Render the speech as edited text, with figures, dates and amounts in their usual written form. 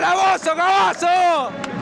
calabozo, cabazo.